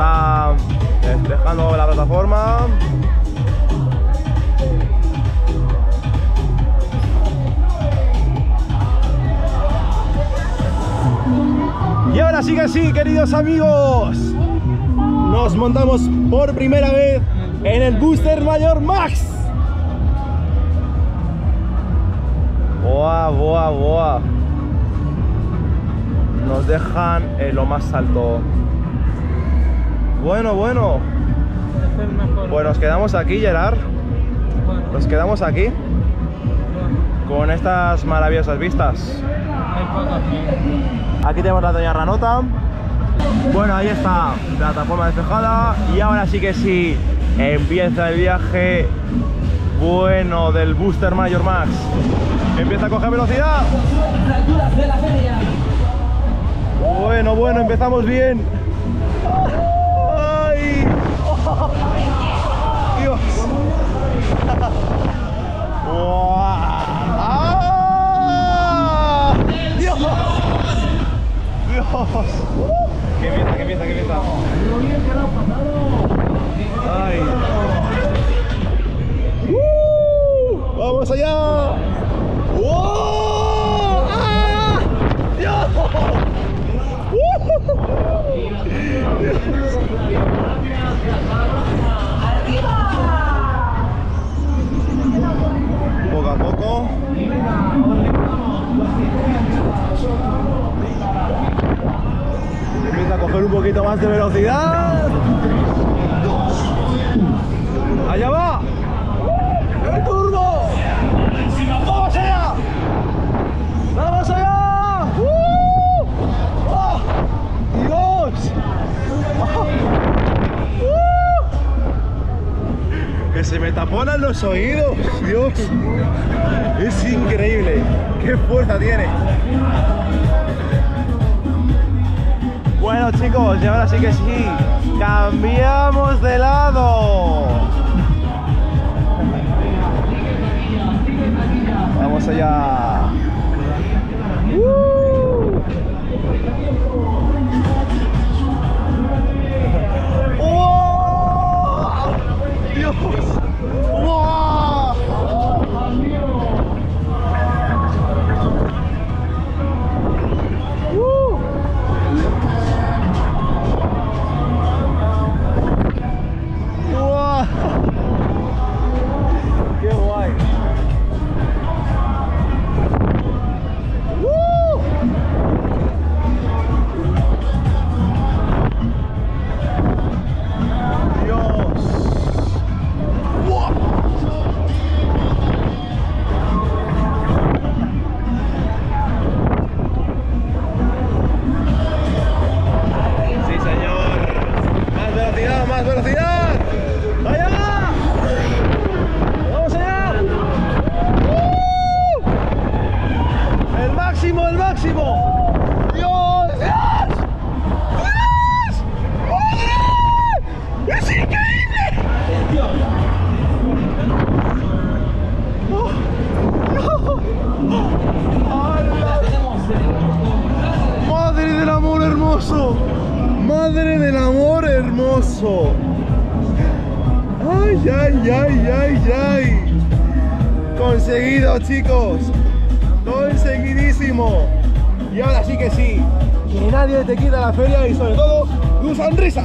está desplegando la plataforma. Y ahora sí que sí, queridos amigos, nos montamos por primera vez en el Booster Mayor Max. Boa, boa, boa. Nos dejan en lo más alto. Bueno. Pues nos quedamos aquí, Gerard. Nos quedamos aquí con estas maravillosas vistas. Aquí tenemos la Doña Ranota. Bueno, ahí está la plataforma despejada. Y ahora sí que sí, empieza el viaje bueno del Booster Mayor Maxx. Empieza a coger velocidad. Bueno, empezamos bien. ¡Ay! ¡Oh! ¡Dios! ¡Ah! ¡Dios! ¡Dios! ¡Qué mierda! ¡Ay! ¡Vamos allá! ¡Oh! ¡Ah! ¡Dios! Poco a poco. Empieza a coger un poquito más de velocidad. Allá va. ¡El turbo! ¡Vamos allá! ¡Vamos allá! Que se me taponan los oídos, Dios, es increíble, qué fuerza tiene. Bueno, chicos, y ahora sí que sí, cambiamos de lado. Vamos allá. Madre del amor hermoso. Ay. Conseguido, chicos. Conseguidísimo. Y ahora sí que sí, que nadie te quita la feria y sobre todo tu sonrisa.